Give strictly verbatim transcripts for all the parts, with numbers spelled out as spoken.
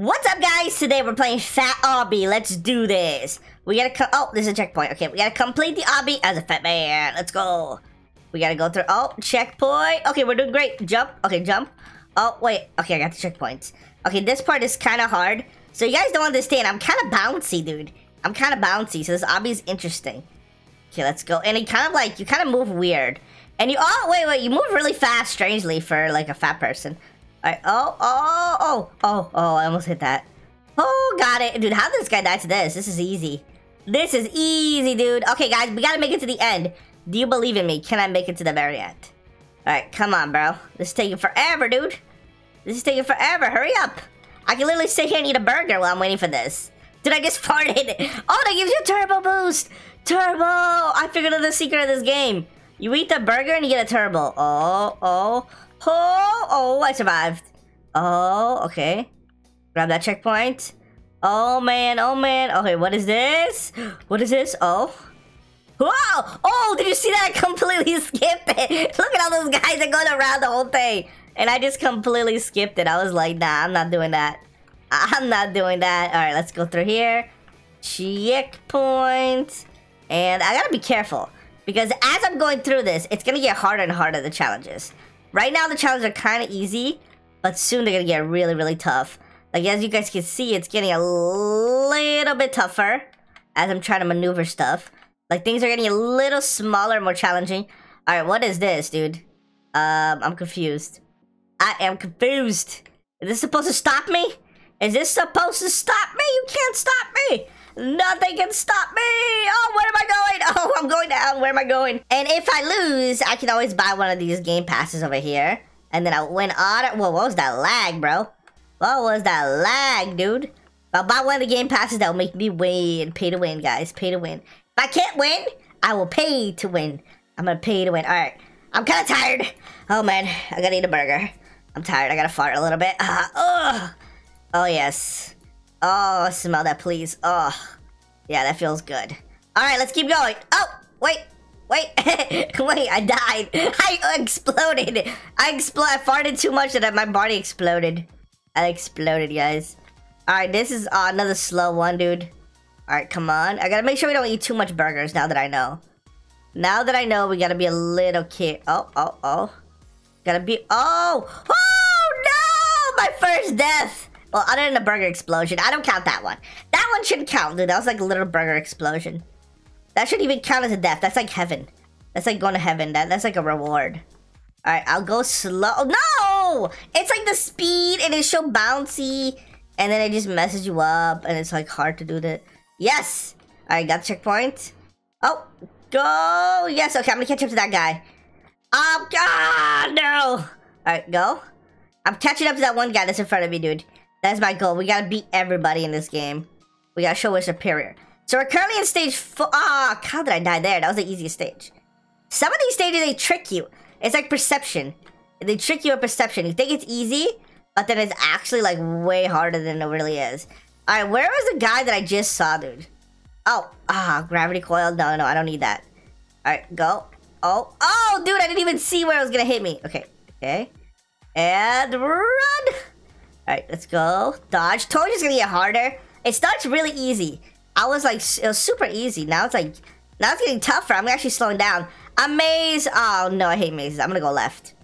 What's up, guys? Today we're playing Fat Obby. Let's do this. We gotta co- oh, there's a checkpoint. Okay, we gotta complete the Obby as a fat man. Let's go. We gotta go through- oh, checkpoint. Okay, we're doing great. Jump. Okay, jump. Oh, wait. Okay, I got the checkpoints. Okay, this part is kind of hard. So you guys don't understand. I'm kind of bouncy, dude. I'm kind of bouncy, so this Obby is interesting. Okay, let's go. And it kind of like- you kind of move weird. And you- oh, wait, wait. You move really fast, strangely, for like a fat person. Alright, oh, oh, oh, oh, oh, I almost hit that. Oh, got it. Dude, how did this guy die to this? This is easy. This is easy, dude. Okay, guys, we gotta make it to the end. Do you believe in me? Can I make it to the very end? Alright, come on, bro. This is taking forever, dude. This is taking forever. Hurry up. I can literally sit here and eat a burger while I'm waiting for this. Dude, I just farted. Oh, that gives you turbo boost. Turbo. I figured out the secret of this game. You eat the burger and you get a turbo. Oh, oh. Oh, oh, I survived. Oh, okay. Grab that checkpoint. Oh, man, oh, man. Okay, what is this? What is this? Oh. Wow! Oh, did you see that? I completely skipped it. Look at all those guys that go around the whole thing. And I just completely skipped it. I was like, nah, I'm not doing that. I'm not doing that. All right, let's go through here. Checkpoint. And I gotta be careful. Because as I'm going through this, it's gonna get harder and harder, the challenges. Right now, the challenges are kind of easy, but soon they're going to get really, really tough. Like, as you guys can see, it's getting a little bit tougher as I'm trying to maneuver stuff. Like, things are getting a little smaller, more challenging. All right, what is this, dude? Um, I'm confused. I am confused. Is this supposed to stop me? Is this supposed to stop me? You can't stop me. Nothing can stop me. Oh, where am I going? Oh, I'm going down. Where am I going? And if I lose, I can always buy one of these game passes over here. And then I win auto. Whoa, what was that lag, bro? What was that lag, dude? If I buy one of the game passes, that'll make me win. Pay to win, guys. Pay to win. If I can't win, I will pay to win. I'm gonna pay to win. All right. I'm kind of tired. Oh, man. I gotta eat a burger. I'm tired. I gotta fart a little bit. Uh, oh. oh, yes. Oh, smell that, please. Oh, yeah, that feels good. All right, let's keep going. Oh, wait, wait, wait, I died. I exploded. I exploded. I farted too much that my body exploded. I exploded, guys. All right, this is uh, another slow one, dude. All right, come on. I got to make sure we don't eat too much burgers now that I know. Now that I know, we got to be a little kid. Oh, oh, oh. Got to be. Oh, oh, no, my first death. Well, other than the burger explosion. I don't count that one. That one shouldn't count, dude. That was like a little burger explosion. That shouldn't even count as a death. That's like heaven. That's like going to heaven. That, that's like a reward. All right, I'll go slow. No! It's like the speed, and it's so bouncy. And then it just messes you up, and it's like hard to do that. Yes! All right, got the checkpoint. Oh, go! Yes, okay, I'm gonna catch up to that guy. Oh, God, no! All right, go. I'm catching up to that one guy that's in front of me, dude. That's my goal. We gotta beat everybody in this game. We gotta show we're superior. So we're currently in stage four. Ah, oh, how did I die there? That was the easiest stage. Some of these stages, they trick you. It's like perception. They trick you with perception. You think it's easy, but then it's actually like way harder than it really is. All right, where was the guy that I just saw, dude? Oh, ah, gravity coil. No, no, I don't need that. All right, go. Oh, oh, dude, I didn't even see where it was gonna hit me. Okay, okay. And run. All right, let's go. Dodge. Told you it's gonna get harder. It starts really easy. I was like, it was super easy. Now it's like, now it's getting tougher. I'm actually slowing down. A maze. Oh, no, I hate mazes. I'm gonna go left.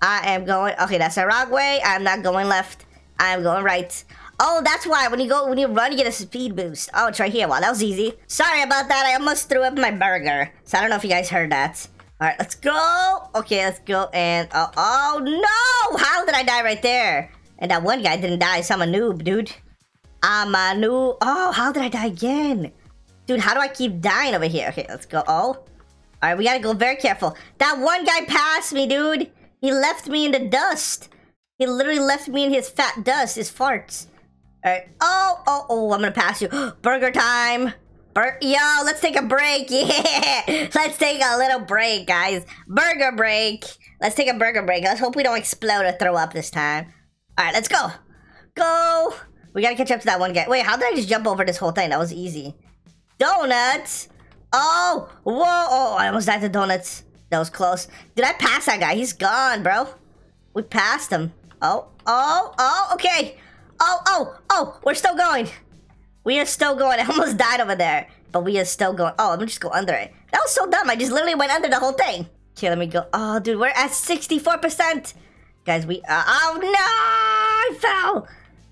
I am going, okay, that's the wrong way. I'm not going left. I am going right. Oh, that's why when you go, when you run, you get a speed boost. Oh, it's right here. Wow, that was easy. Sorry about that. I almost threw up my burger. So I don't know if you guys heard that. All right, let's go. Okay, let's go. And, oh, oh no. How did I die right there? And that one guy didn't die, so I'm a noob, dude. I'm a noob. Oh, how did I die again? Dude, how do I keep dying over here? Okay, let's go. Oh. All right, we gotta go very careful. That one guy passed me, dude. He left me in the dust. He literally left me in his fat dust, his farts. All right. Oh, oh, oh, I'm gonna pass you. Burger time. Bur Yo, let's take a break. Yeah. Let's take a little break, guys. Burger break. Let's take a burger break. Let's hope we don't explode or throw up this time. All right, let's go. Go. We got to catch up to that one guy. Wait, how did I just jump over this whole thing? That was easy. Donuts. Oh, whoa. Oh, I almost died to donuts. That was close. Did I pass that guy? He's gone, bro. We passed him. Oh, oh, oh, okay. Oh, oh, oh, Oh, we're still going. We are still going. I almost died over there, but we are still going. Oh, let me just go under it. That was so dumb. I just literally went under the whole thing. Okay, let me go. Oh, dude, we're at sixty-four percent. Guys, we... Uh, oh, no! I fell!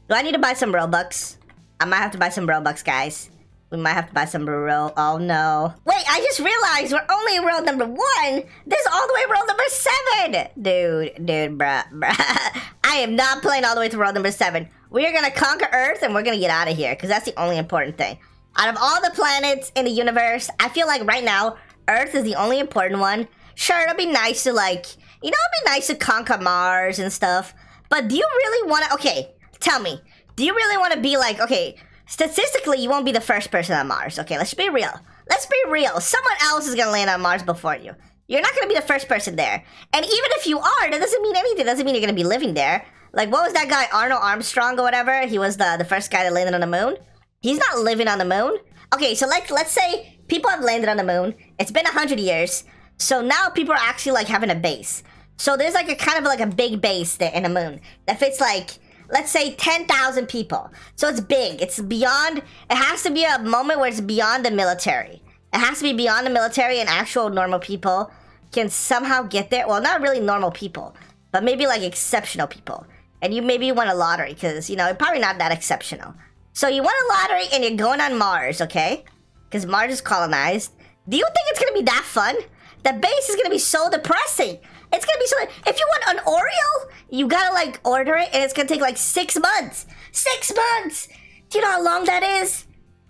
Do I need to buy some Robux? I might have to buy some Robux, guys. We might have to buy some roll. Oh, no. Wait, I just realized we're only in world number one. This is all the way world number seven. Dude, dude, bruh, bruh. I am not playing all the way to world number seven. We are going to conquer Earth, and we're going to get out of here, because that's the only important thing. Out of all the planets in the universe, I feel like right now, Earth is the only important one. Sure, it'll be nice to, like... You know, it'd be nice to conquer Mars and stuff. But do you really want to... Okay, tell me. Do you really want to be like... Okay... Statistically, you won't be the first person on Mars. Okay, let's be real. Let's be real. Someone else is going to land on Mars before you. You're not going to be the first person there. And even if you are, that doesn't mean anything. That doesn't mean you're going to be living there. Like, what was that guy, Arnold Armstrong or whatever? He was the, the first guy that landed on the moon. He's not living on the moon. Okay, so like, let's say people have landed on the moon. It's been one hundred years. So now people are actually like having a base. So there's like a kind of like a big base there in the moon that fits like... Let's say ten thousand people. So it's big. It's beyond... It has to be a moment where it's beyond the military. It has to be beyond the military, and actual normal people can somehow get there. Well, not really normal people, but maybe like exceptional people. And you maybe won a lottery because, you know, you're probably not that exceptional. So you won a lottery and you're going on Mars, okay? Because Mars is colonized. Do you think it's going to be that fun? The base is going to be so depressing. It's going to be so... If you want an Oreo, you got to, like, order it. And it's going to take, like, six months. Six months! Do you know how long that is?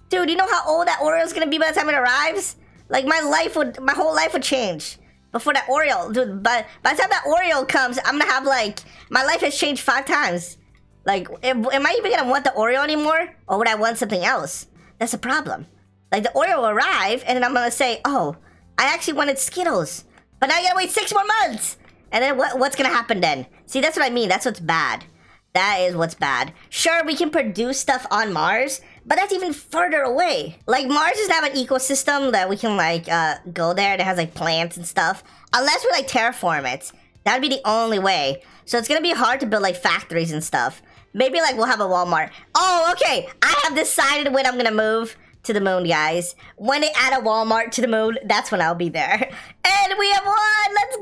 Dude, you know how old that Oreo is going to be by the time it arrives? Like, my life would... My whole life would change before that Oreo. Dude, by, by the time that Oreo comes, I'm going to have, like... My life has changed five times. Like, am, am I even going to want the Oreo anymore? Or would I want something else? That's a problem. Like, the Oreo will arrive, and then I'm going to say, oh, I actually wanted Skittles. But now you gotta wait six more months! And then what, what's gonna happen then? See, that's what I mean. That's what's bad. That is what's bad. Sure, we can produce stuff on Mars, but that's even further away. Like, Mars doesn't have an ecosystem that we can, like, uh, go there that has, like, plants and stuff. Unless we, like, terraform it. That'd be the only way. So it's gonna be hard to build, like, factories and stuff. Maybe, like, we'll have a Walmart. Oh, okay! I have decided when I'm gonna move to the moon, guys. When they add a Walmart to the moon, that's when I'll be there. And we have won! Let's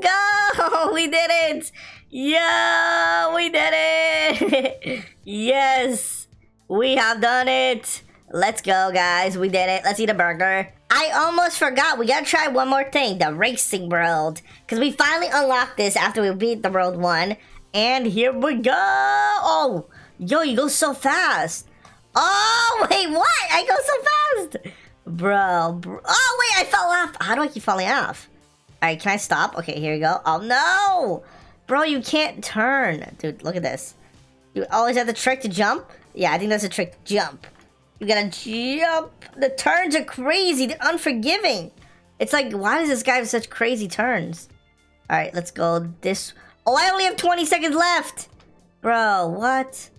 go! We did it! Yeah, we did it! Yes! We have done it! Let's go, guys. We did it. Let's eat a burger. I almost forgot. We gotta try one more thing. The racing world. Because we finally unlocked this after we beat the world one. And here we go! Oh! Yo, you go so fast! Oh, wait, what? I go so fast. Bro, bro. Oh, wait, I fell off. How do I keep falling off? All right, can I stop? Okay, here we go. Oh, no. Bro, you can't turn. Dude, look at this. You always have the trick to jump? Yeah, I think that's a trick to jump. You gotta jump. The turns are crazy. They're unforgiving. It's like, why does this guy have such crazy turns? All right, let's go this. Oh, I only have twenty seconds left. Bro, what?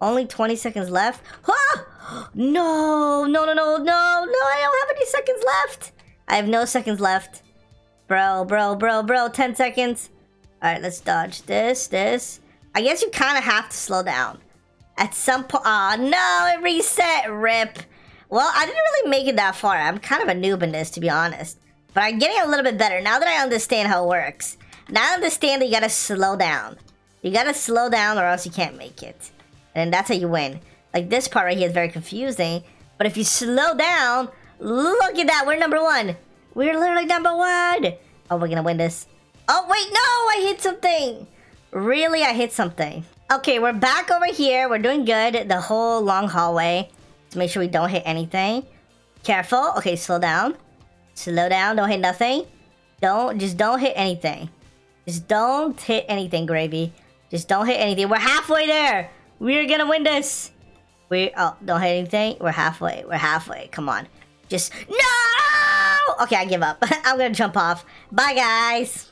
Only twenty seconds left. Ah! No, no, no, no, no, no, I don't have any seconds left. I have no seconds left. Bro, bro, bro, bro, ten seconds. All right, let's dodge this, this. I guess you kind of have to slow down. At some point, oh, no, it reset, rip. Well, I didn't really make it that far. I'm kind of a noob in this, to be honest. But I'm getting a little bit better now that I understand how it works. Now I understand that you gotta slow down. You gotta slow down or else you can't make it. And that's how you win. Like, this part right here is very confusing. But if you slow down, look at that. We're number one. We're literally number one. Oh, we're going to win this. Oh, wait. No, I hit something. Really, I hit something. Okay, we're back over here. We're doing good the whole long hallway. Let's make sure we don't hit anything. Careful. Okay, slow down. Slow down. Don't hit nothing. Don't. Just don't hit anything. Just don't hit anything, Gravy. Just don't hit anything. We're halfway there. We're gonna win this. We oh, don't hit anything. We're halfway. We're halfway. Come on. Just no. Okay, I give up. I'm gonna jump off. Bye, guys.